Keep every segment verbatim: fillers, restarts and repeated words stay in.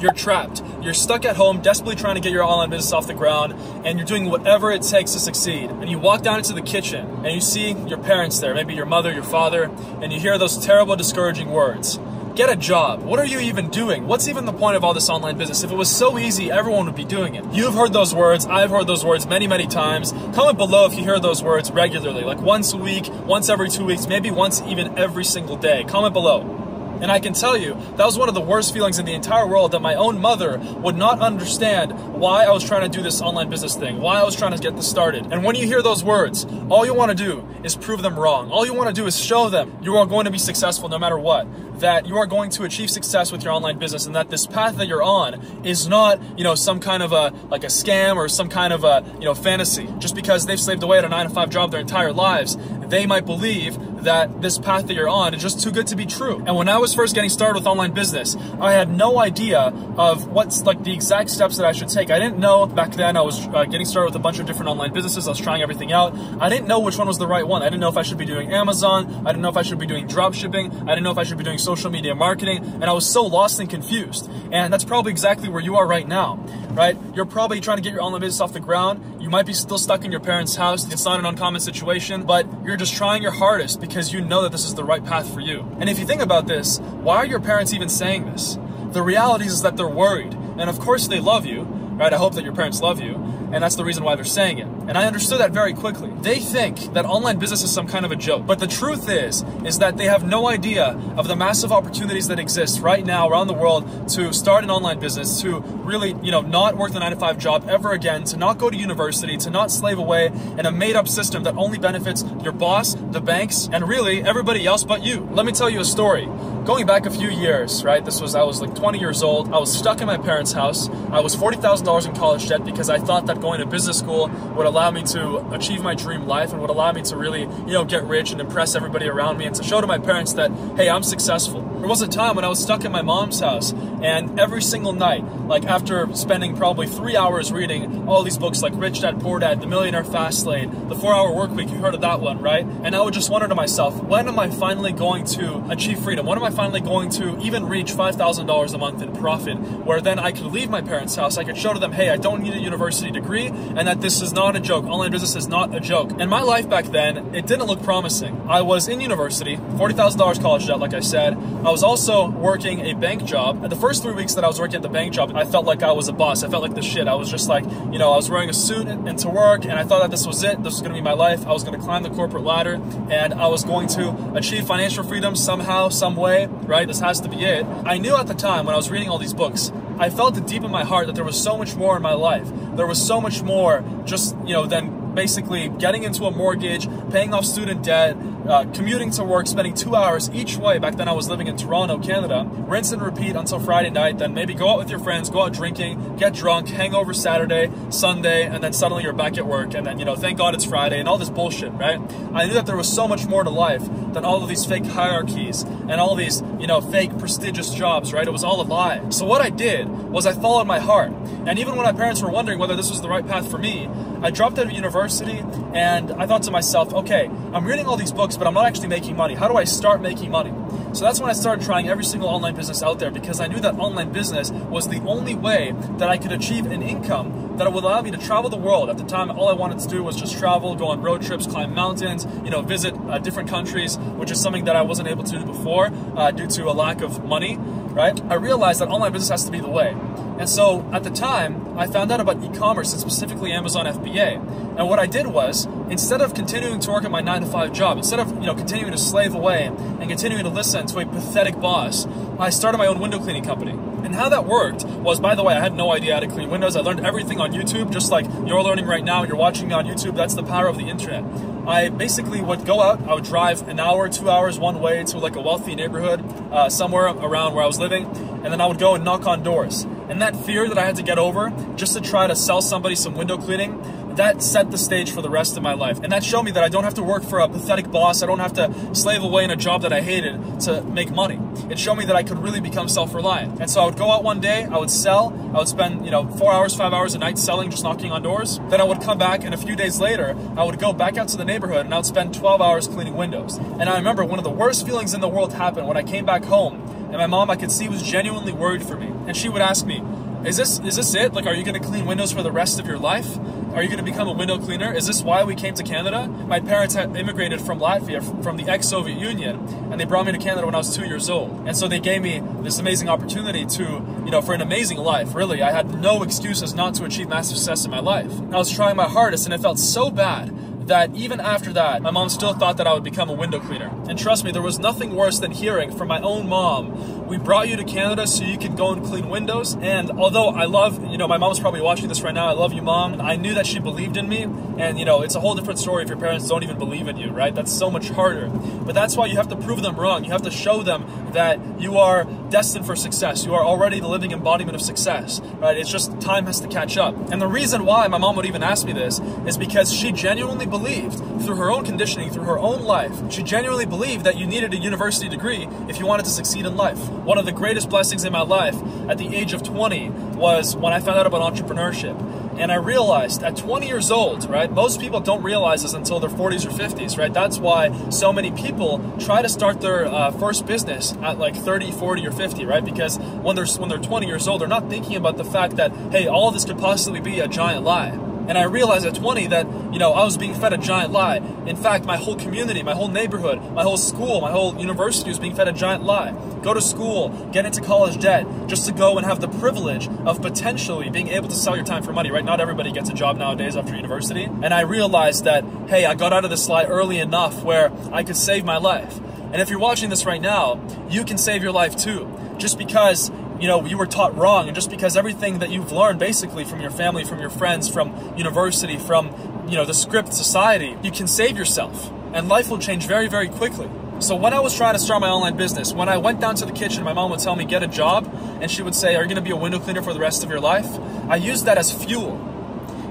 you're trapped. You're stuck at home, desperately trying to get your online business off the ground, and you're doing whatever it takes to succeed. And you walk down into the kitchen, and you see your parents there, maybe your mother, your father, and you hear those terrible, discouraging words. Get a job. What are you even doing? What's even the point of all this online business? If it was so easy, everyone would be doing it. You've heard those words. I've heard those words many, many times. Comment below if you hear those words regularly, like once a week, once every two weeks, maybe once even every single day. Comment below. And I can tell you, that was one of the worst feelings in the entire world, that my own mother would not understand why I was trying to do this online business thing, why I was trying to get this started. And when you hear those words, all you want to do is prove them wrong. All you want to do is show them you are going to be successful no matter what, that you are going to achieve success with your online business, and that this path that you're on is not, you know, some kind of a, like a scam or some kind of a, you know, fantasy. Just because they've slaved away at a nine to five job their entire lives, they might believe that this path that you're on is just too good to be true. And when I was first getting started with online business, I had no idea of what's like the exact steps that I should take. I didn't know back then. I was uh, getting started with a bunch of different online businesses. I was trying everything out. I didn't know which one was the right one. I didn't know if I should be doing Amazon. I didn't know if I should be doing drop shipping. I didn't know if I should be doing social media marketing. And I was so lost and confused. And that's probably exactly where you are right now, right? You're probably trying to get your online business off the ground. You might be still stuck in your parents' house. It's not an uncommon situation, but you're just trying your hardest because you know that this is the right path for you. And if you think about this, why are your parents even saying this? The reality is that they're worried. And of course they love you, right? I hope that your parents love you. And that's the reason why they're saying it. And I understood that very quickly. They think that online business is some kind of a joke. But the truth is, is that they have no idea of the massive opportunities that exist right now around the world to start an online business, to really, you know, not work the nine to five job ever again, to not go to university, to not slave away in a made up system that only benefits your boss, the banks, and really everybody else but you. Let me tell you a story. Going back a few years, right? This was, I was like twenty years old. I was stuck in my parents' house. I was forty thousand dollars in college debt because I thought that going to business school would allow me to achieve my dream life and would allow me to really, you know, get rich and impress everybody around me and to show to my parents that, hey, I'm successful. There was a time when I was stuck in my mom's house, and every single night, like after spending probably three hours reading all these books like Rich Dad, Poor Dad, The Millionaire Fast Lane, The four hour Work Week, you heard of that one, right? And I would just wonder to myself, when am I finally going to achieve freedom? When am I finally going to even reach five thousand dollars a month in profit, where then I could leave my parents' house, I could show to them, hey, I don't need a university degree, and that this is not a joke. Online business is not a joke. And my life back then, it didn't look promising. I was in university, forty thousand dollars college debt, like I said. I was also working a bank job. At the first three weeks that I was working at the bank job, I felt like I was a boss. I felt like the shit. I was just like, you know, I was wearing a suit and to work, and I thought that this was it. This was going to be my life. I was going to climb the corporate ladder, and I was going to achieve financial freedom somehow, some way. Right? This has to be it. I knew at the time when I was reading all these books, I felt it deep in my heart that there was so much more in my life. There was so much more just, you know, than basically getting into a mortgage, paying off student debt, Uh, commuting to work, spending two hours each way. Back then I was living in Toronto, Canada. Rinse and repeat until Friday night, then maybe go out with your friends, go out drinking, get drunk, hang over Saturday, Sunday, and then suddenly you're back at work, and then, you know, thank God it's Friday, and all this bullshit, right? I knew that there was so much more to life than all of these fake hierarchies and all these, you know, fake prestigious jobs, right? It was all a lie. So what I did was I followed my heart. And even when my parents were wondering whether this was the right path for me, I dropped out of university, and I thought to myself, okay, I'm reading all these books, but I'm not actually making money. How do I start making money? So that's when I started trying every single online business out there, because I knew that online business was the only way that I could achieve an income that would allow me to travel the world. At the time, all I wanted to do was just travel, go on road trips, climb mountains, you know, visit uh, different countries, which is something that I wasn't able to do before uh, due to a lack of money, right? I realized that online business has to be the way. And so at the time, I found out about e-commerce and specifically Amazon F B A. And what I did was, instead of continuing to work at my nine to five job, instead of, you know, continuing to slave away and continuing to listen to a pathetic boss, I started my own window cleaning company. And how that worked was, by the way, I had no idea how to clean windows. I learned everything on YouTube, just like you're learning right now. You're watching me on YouTube. That's the power of the internet. I basically would go out, I would drive an hour, two hours one way to like a wealthy neighborhood uh, somewhere around where I was living, and then I would go and knock on doors. And that fear that I had to get over just to try to sell somebody some window cleaning, that set the stage for the rest of my life. And that showed me that I don't have to work for a pathetic boss. I don't have to slave away in a job that I hated to make money. It showed me that I could really become self-reliant. And so I would go out one day, I would sell, I would spend, you know, four hours, five hours a night selling, just knocking on doors. Then I would come back, and a few days later, I would go back out to the neighborhood and I would spend twelve hours cleaning windows. And I remember one of the worst feelings in the world happened when I came back home And my mom, I could see, was genuinely worried for me. And she would ask me, is this, is this it? Like, are you going to clean windows for the rest of your life? Are you going to become a window cleaner? Is this why we came to Canada? My parents had immigrated from Latvia, from the ex-Soviet Union, and they brought me to Canada when I was two years old. And so they gave me this amazing opportunity to, you know, for an amazing life, really. I had no excuses not to achieve massive success in my life. I was trying my hardest, and it felt so bad that even after that, my mom still thought that I would become a window cleaner. And trust me, there was nothing worse than hearing from my own mom, we brought you to Canada so you could go and clean windows. And although I love, you know, my mom's probably watching this right now, I love you, Mom. I knew that she believed in me. And, you know, it's a whole different story if your parents don't even believe in you, right? That's so much harder. But that's why you have to prove them wrong. You have to show them that you are destined for success. You are already the living embodiment of success, right? It's just time has to catch up. And the reason why my mom would even ask me this is because she genuinely believed Believed, through her own conditioning, through her own life, she genuinely believed that you needed a university degree if you wanted to succeed in life. One of the greatest blessings in my life at the age of twenty was when I found out about entrepreneurship. And I realized at twenty years old, right, most people don't realize this until their forties or fifties, right? That's why so many people try to start their uh, first business at like thirty, forty, or fifty, right? Because when they're, when they're twenty years old, they're not thinking about the fact that, hey, all of this could possibly be a giant lie. And I realized at twenty that, you know, I was being fed a giant lie. In fact, my whole community, my whole neighborhood, my whole school, my whole university was being fed a giant lie. Go to school, get into college debt, just to go and have the privilege of potentially being able to sell your time for money, right? Not everybody gets a job nowadays after university. And I realized that, hey, I got out of this lie early enough where I could save my life. And if you're watching this right now, you can save your life too. Just because, you know, you were taught wrong, and just because everything that you've learned basically from your family, from your friends, from university, from, you know, the script society, you can save yourself, and life will change very, very quickly. So when I was trying to start my online business, when I went down to the kitchen, my mom would tell me, get a job, and she would say, are you going to be a window cleaner for the rest of your life? I used that as fuel.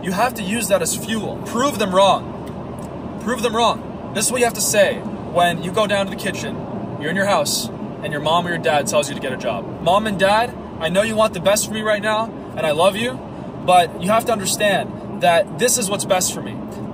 You have to use that as fuel. Prove them wrong. Prove them wrong. This is what you have to say when you go down to the kitchen, you're in your house, and your mom or your dad tells you to get a job. Mom and dad, I know you want the best for me right now, and I love you, but you have to understand that this is what's best for me.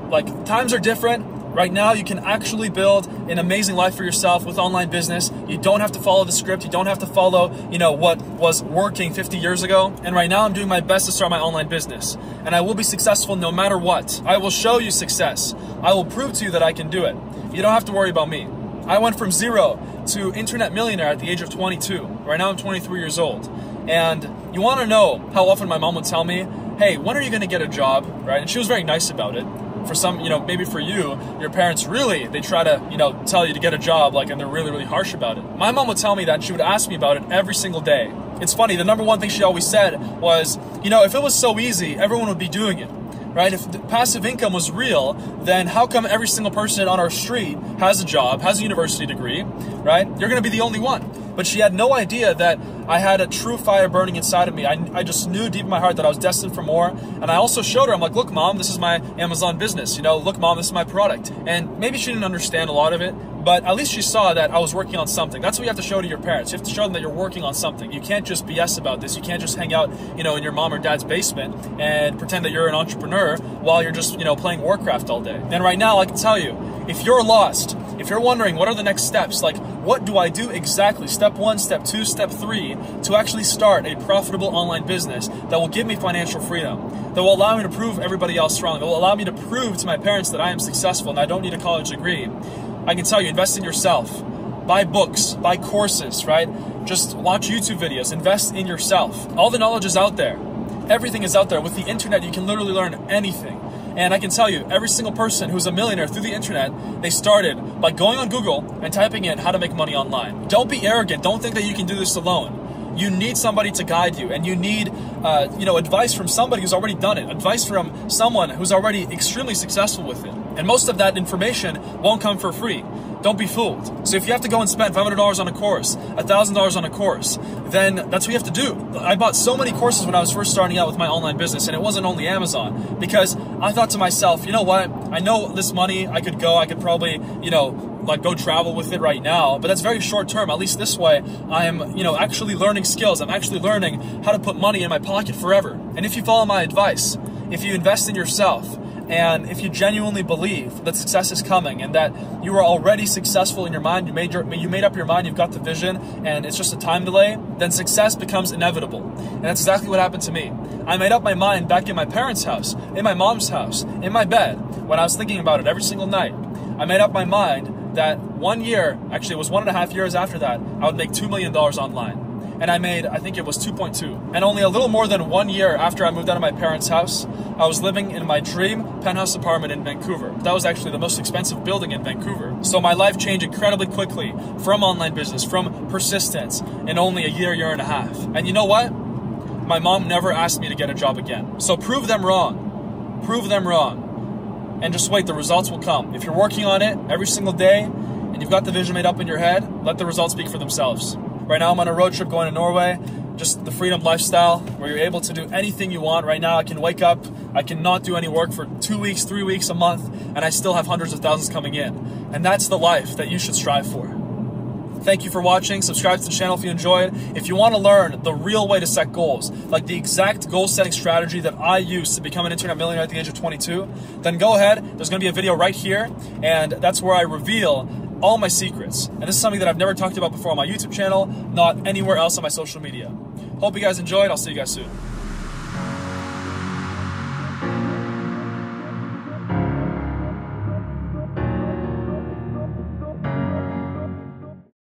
Like, times are different. Right now, you can actually build an amazing life for yourself with online business. You don't have to follow the script. You don't have to follow, you know, what was working fifty years ago. And right now, I'm doing my best to start my online business. And I will be successful no matter what. I will show you success. I will prove to you that I can do it. You don't have to worry about me. I went from zero to internet millionaire at the age of twenty-two. Right now I'm twenty-three years old. And you want to know how often my mom would tell me, hey, when are you going to get a job, right? And she was very nice about it. For some, you know, maybe for you, your parents really, they try to, you know, tell you to get a job, like, and they're really, really harsh about it. My mom would tell me that. She would ask me about it every single day. It's funny, the number one thing she always said was, you know, if it was so easy, everyone would be doing it. Right? If the passive income was real, then how come every single person on our street has a job, has a university degree, right? You're going to be the only one. But she had no idea that I had a true fire burning inside of me. I, I just knew deep in my heart that I was destined for more. And I also showed her, I'm like, look, Mom, this is my Amazon business. You know, look, Mom, this is my product. And maybe she didn't understand a lot of it, but at least she saw that I was working on something. That's what you have to show to your parents. You have to show them that you're working on something. You can't just B S about this. You can't just hang out, you know, in your mom or dad's basement and pretend that you're an entrepreneur while you're just, you know, playing Warcraft all day. And right now, I can tell you, if you're lost, if you're wondering what are the next steps, like, what do I do exactly? Step one, step two, step three, to actually start a profitable online business that will give me financial freedom, that will allow me to prove everybody else wrong, that will allow me to prove to my parents that I am successful and I don't need a college degree. I can tell you, invest in yourself. Buy books, buy courses, right? Just watch YouTube videos, invest in yourself. All the knowledge is out there. Everything is out there. With the internet, you can literally learn anything. And I can tell you, every single person who's a millionaire through the internet, they started by going on Google and typing in how to make money online. Don't be arrogant. Don't think that you can do this alone. You need somebody to guide you, and you need uh, you know, advice from somebody who's already done it, advice from someone who's already extremely successful with it. And most of that information won't come for free. Don't be fooled. So if you have to go and spend five hundred dollars on a course, one thousand dollars on a course, then that's what you have to do. I bought so many courses when I was first starting out with my online business, and it wasn't only Amazon, because I thought to myself, you know what, I know this money, I could go, I could probably, you know, like go travel with it right now, but that's very short term. At least this way, I am, you know, actually learning skills. I'm actually learning how to put money in my pocket forever. And if you follow my advice, if you invest in yourself, And if you genuinely believe that success is coming and that you are already successful in your mind, you made, your, you made up your mind, you've got the vision, and it's just a time delay, then success becomes inevitable. And that's exactly what happened to me. I made up my mind back in my parents' house, in my mom's house, in my bed, when I was thinking about it every single night. I made up my mind that one year, actually it was one and a half years after that, I would make two million dollars online. And I made, I think it was two point two. And only a little more than one year after I moved out of my parents' house, I was living in my dream penthouse apartment in Vancouver. That was actually the most expensive building in Vancouver. So my life changed incredibly quickly from online business, from persistence, in only a year, year and a half. And you know what? My mom never asked me to get a job again. So prove them wrong. Prove them wrong. And just wait, the results will come. If you're working on it every single day and you've got the vision made up in your head, let the results speak for themselves. Right now I'm on a road trip going to Norway, just the freedom lifestyle where you're able to do anything you want. Right now I can wake up, I cannot do any work for two weeks, three weeks, a month, and I still have hundreds of thousands coming in. And that's the life that you should strive for. Thank you for watching. Subscribe to the channel if you enjoyed. If you want to learn the real way to set goals, like the exact goal setting strategy that I used to become an internet millionaire at the age of twenty-two, then go ahead. There's going to be a video right here, and that's where I reveal all my secrets. And this is something that I've never talked about before on my YouTube channel, not anywhere else on my social media. Hope you guys enjoyed. I'll see you guys soon.